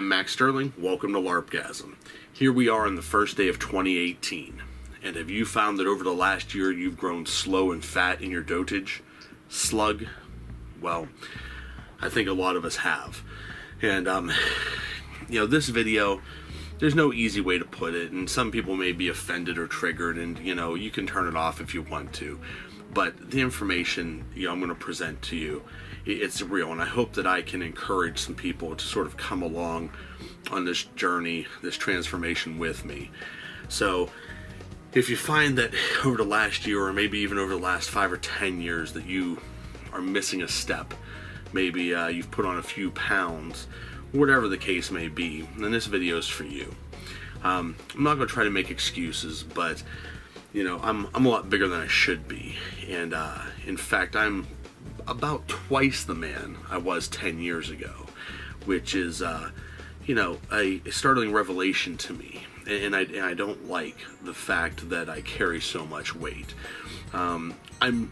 I'm Max Sterling, welcome to LARPgasm. Here we are on the first day of 2018, and have you found that over the last year you've grown slow and fat in your dotage? Slug? Well, I think a lot of us have. And, you know, this video, there's no easy way to put it, and some people may be offended or triggered, and, you know, you can turn it off if you want to. But the information, you know, I'm going to present to you, it's real, and I hope that I can encourage some people to sort of come along on this journey, this transformation with me. So if you find that over the last year, or maybe even over the last 5 or 10 years, that you are missing a step, maybe you've put on a few pounds, whatever the case may be, then this video is for you. I'm not going to try to make excuses, but you know, I'm a lot bigger than I should be, and in fact, I'm about twice the man I was 10 years ago, which is, you know, a startling revelation to me, and I don't like the fact that I carry so much weight. I'm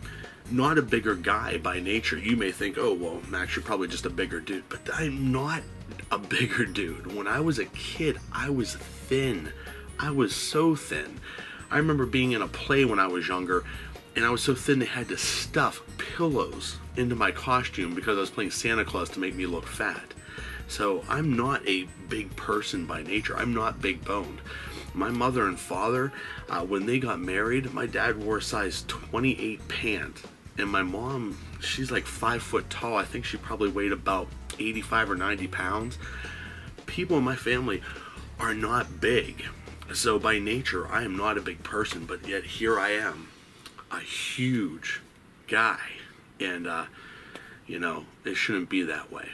not a bigger guy by nature. You may think, oh, well, Max, you're probably just a bigger dude, but I'm not a bigger dude. When I was a kid, I was thin. I was so thin. I remember being in a play when I was younger, and I was so thin they had to stuff pillows into my costume because I was playing Santa Claus to make me look fat. So I'm not a big person by nature. I'm not big boned. My mother and father, when they got married, my dad wore a size 28 pant, and my mom, she's like 5 foot tall. I think she probably weighed about 85 or 90 pounds. People in my family are not big. So by nature, I am not a big person, but yet here I am, a huge guy, and, you know, it shouldn't be that way.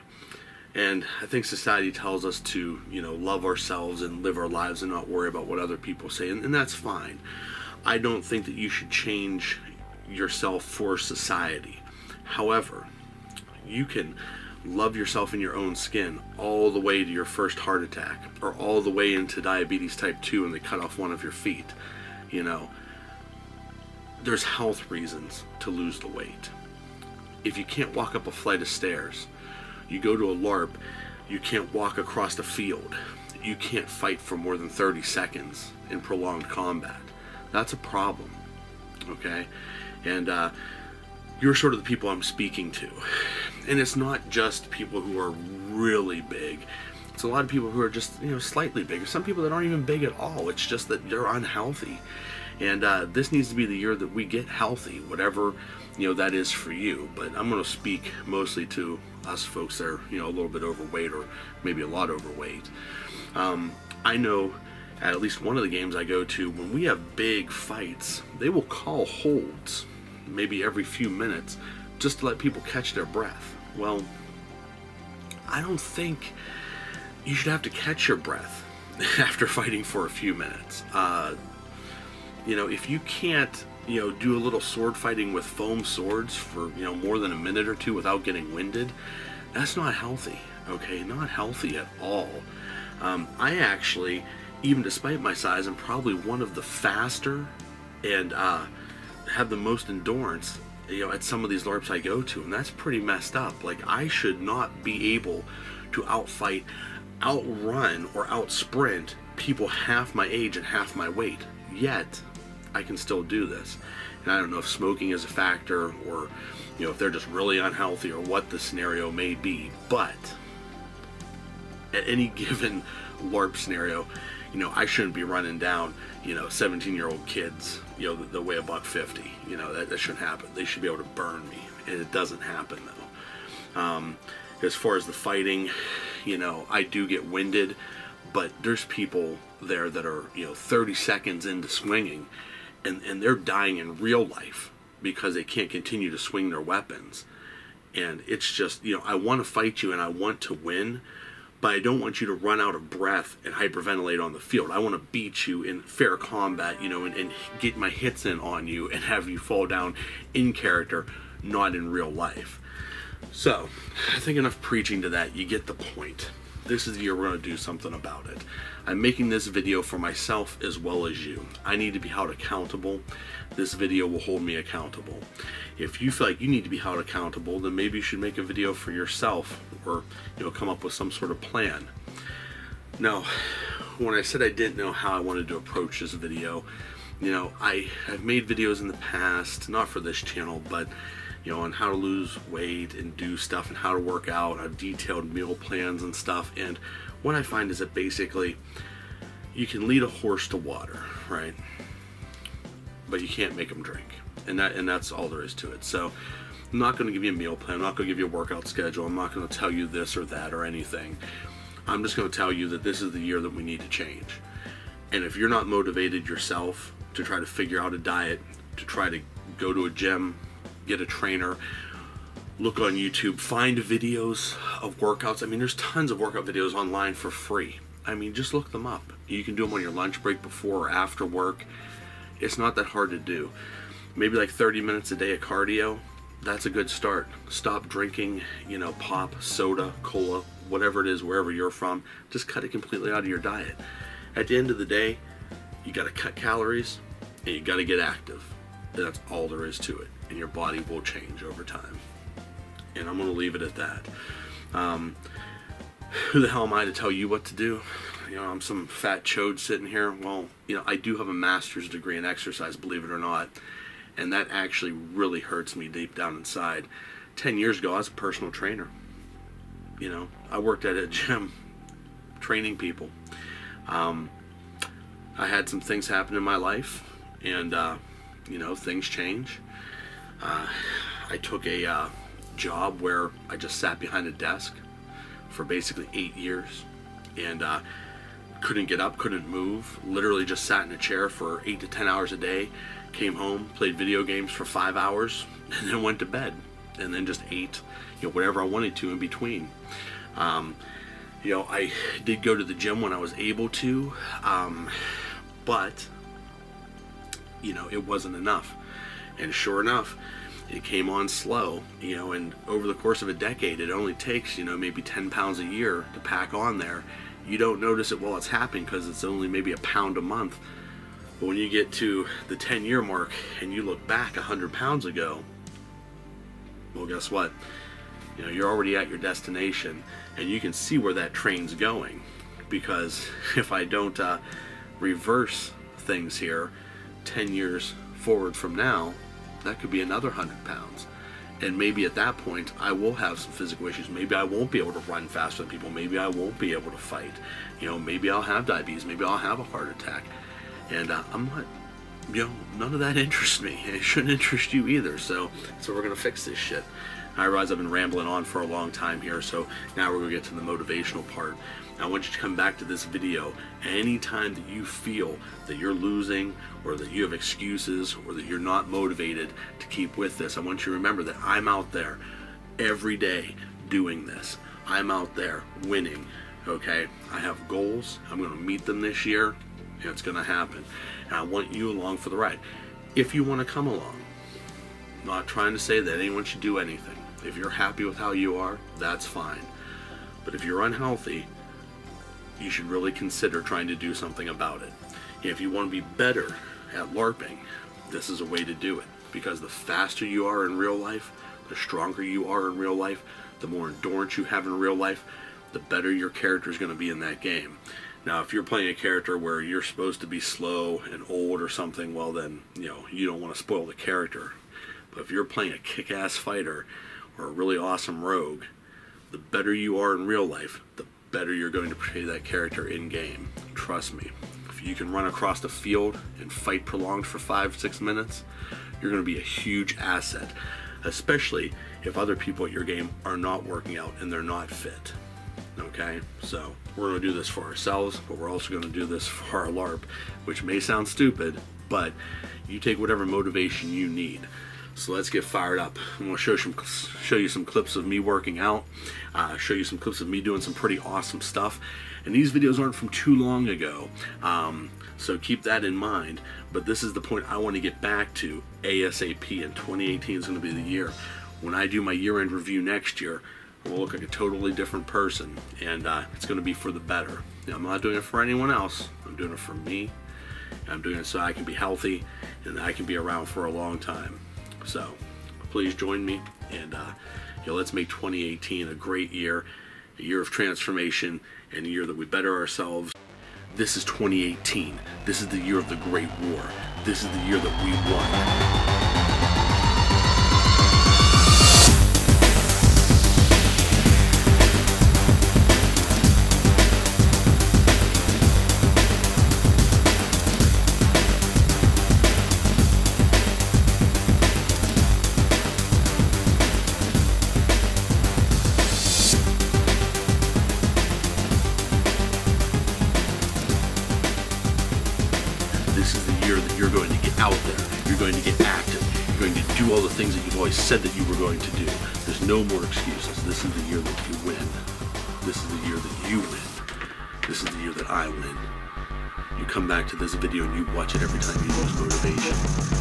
And I think society tells us to, you know, love ourselves and live our lives and not worry about what other people say, and that's fine. I don't think that you should change yourself for society. However, you can love yourself in your own skin all the way to your first heart attack, or all the way into diabetes type 2 and they cut off one of your feet. You know, there's health reasons to lose the weight. If you can't walk up a flight of stairs, you go to a LARP, you can't walk across the field, you can't fight for more than 30 seconds in prolonged combat, that's a problem, okay? And you're sort of the people I'm speaking to. And it's not just people who are really big. It's a lot of people who are just, you know, slightly big. Some people that aren't even big at all. It's just that they're unhealthy. And this needs to be the year that we get healthy, whatever, you know, that is for you. But I'm going to speak mostly to us folks that are, you know, a little bit overweight or maybe a lot overweight. I know at least one of the games I go to, when we have big fights, they will call holds maybe every few minutes just to let people catch their breath. Well, I don't think you should have to catch your breath after fighting for a few minutes. You know, if you can't, you know, do a little sword fighting with foam swords for, you know, more than a minute or two without getting winded, that's not healthy, okay? Not healthy at all. I actually, even despite my size, I'm probably one of the faster and have the most endurance, you know, at some of these LARPs I go to, and that's pretty messed up. Like, I should not be able to outfight, outrun, or outsprint people half my age and half my weight, yet I can still do this. And I don't know if smoking is a factor, or, you know, if they're just really unhealthy, or what the scenario may be, but at any given LARP scenario, you know, I shouldn't be running down, you know, 17-year-old kids, you know, that weigh $150. You know, that shouldn't happen. They should be able to burn me, and it doesn't happen though. As far as the fighting, you know, I do get winded, but there's people there that are, you know, 30 seconds into swinging, and they're dying in real life because they can't continue to swing their weapons. And it's just, you know, I want to fight you and I want to win, but I don't want you to run out of breath and hyperventilate on the field. I want to beat you in fair combat, you know, and get my hits in on you and have you fall down in character, not in real life. So, I think enough preaching to that. You get the point. This is the year we're going to do something about it. I'm making this video for myself as well as you. I need to be held accountable. This video will hold me accountable. If you feel like you need to be held accountable, then maybe you should make a video for yourself, or, you know, come up with some sort of plan. Now, when I said I didn't know how I wanted to approach this video, you know, I've made videos in the past, not for this channel, but you know, on how to lose weight and do stuff and how to work out. I've detailed meal plans and stuff, and what I find is that basically you can lead a horse to water, right? But you can't make them drink, and that's all there is to it. So I'm not going to give you a meal plan, I'm not going to give you a workout schedule, I'm not going to tell you this or that or anything. I'm just going to tell you that this is the year that we need to change. And if you're not motivated yourself to try to figure out a diet, to try to go to a gym, get a trainer, look on YouTube, find videos of workouts. I mean, there's tons of workout videos online for free. I mean, just look them up. You can do them on your lunch break, before or after work. It's not that hard to do. Maybe like 30 minutes a day of cardio. That's a good start. Stop drinking, you know, pop, soda, cola, whatever it is, wherever you're from. Just cut it completely out of your diet. At the end of the day, you gotta cut calories and you gotta get active. That's all there is to it. And your body will change over time. And I'm gonna leave it at that. Who the hell am I to tell you what to do? You know, I'm some fat chode sitting here. Well, you know, I do have a master's degree in exercise, believe it or not. And that actually really hurts me deep down inside. 10 years ago, I was a personal trainer. You know, I worked at a gym training people. I had some things happen in my life, and you know, things change. I took a job where I just sat behind a desk for basically 8 years, and couldn't get up, couldn't move, literally just sat in a chair for 8 to 10 hours a day, came home, played video games for 5 hours, and then went to bed, and then just ate, you know, whatever I wanted to in between. You know, I did go to the gym when I was able to, but, you know, it wasn't enough. And sure enough, it came on slow, you know, and over the course of a decade, it only takes, you know, maybe 10 pounds a year to pack on there. You don't notice it while it's happening because it's only maybe a pound a month. But when you get to the 10-year mark and you look back 100 pounds ago, well, guess what? You know, you're already at your destination, and you can see where that train's going, because if I don't reverse things here, 10 years forward from now, that could be another 100 pounds. And maybe at that point, I will have some physical issues. Maybe I won't be able to run faster than people. Maybe I won't be able to fight. You know, maybe I'll have diabetes. Maybe I'll have a heart attack. And I'm not, you know, none of that interests me. It shouldn't interest you either. So we're going to fix this shit. I realize I've been rambling on for a long time here, so now we're going to get to the motivational part. I want you to come back to this video anytime that you feel that you're losing, or that you have excuses, or that you're not motivated to keep with this. I want you to remember that I'm out there every day doing this. I'm out there winning, okay? I have goals. I'm going to meet them this year, and it's going to happen. And I want you along for the ride, if you want to come along. I'm not trying to say that anyone should do anything. If you're happy with how you are, that's fine. But if you're unhealthy, you should really consider trying to do something about it. If you want to be better at LARPing, this is a way to do it. Because the faster you are in real life, the stronger you are in real life, the more endurance you have in real life, the better your character is going to be in that game. Now, if you're playing a character where you're supposed to be slow and old or something, well then, you know, you don't want to spoil the character. But if you're playing a kick-ass fighter or a really awesome rogue, the better you are in real life, the better you're going to portray that character in game. Trust me. If you can run across the field and fight prolonged for 5-6 minutes, you're going to be a huge asset, especially if other people at your game are not working out and they're not fit. Okay, so we're going to do this for ourselves, but we're also going to do this for our LARP, which may sound stupid, but you take whatever motivation you need. So let's get fired up. I'm going to show you some clips of me working out, show you some clips of me doing some pretty awesome stuff. And these videos aren't from too long ago, so keep that in mind. But this is the point I want to get back to ASAP, and 2018 is going to be the year. When I do my year-end review next year, I will look like a totally different person, and it's going to be for the better. Now, I'm not doing it for anyone else. I'm doing it for me. I'm doing it so I can be healthy and I can be around for a long time. So please join me, and you know, let's make 2018 a great year, a year of transformation, and a year that we better ourselves. This is 2018. This is the year of the Great War. This is the year that we won. This is the year that you're going to get out there, you're going to get active, you're going to do all the things that you've always said that you were going to do. There's no more excuses. This is the year that you win. This is the year that you win. This is the year that I win. You come back to this video and you watch it every time you lose motivation.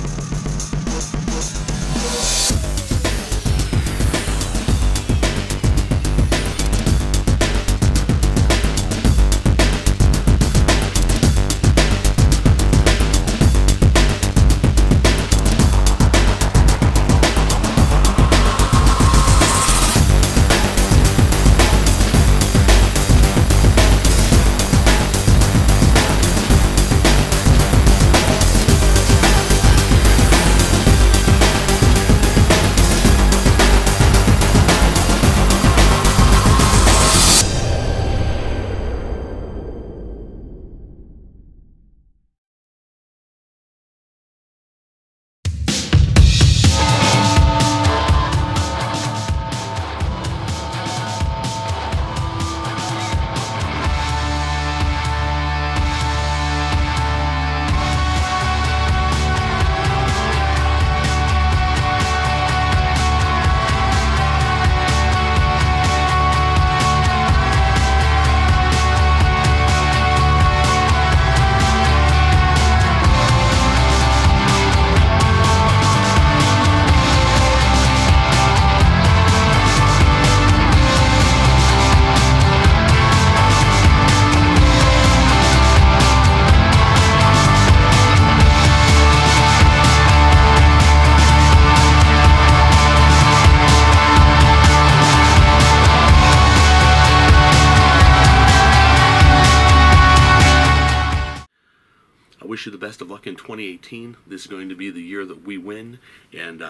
I wish you the best of luck in 2018. This is going to be the year that we win. And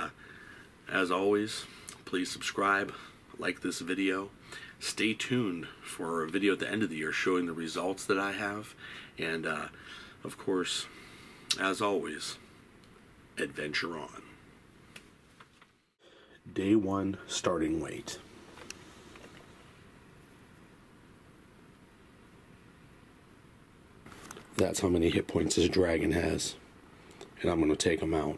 as always, please subscribe, like this video. Stay tuned for a video at the end of the year showing the results that I have. And of course, as always, adventure on. Day one, starting weight. That's how many hit points this dragon has, and I'm going to take them out.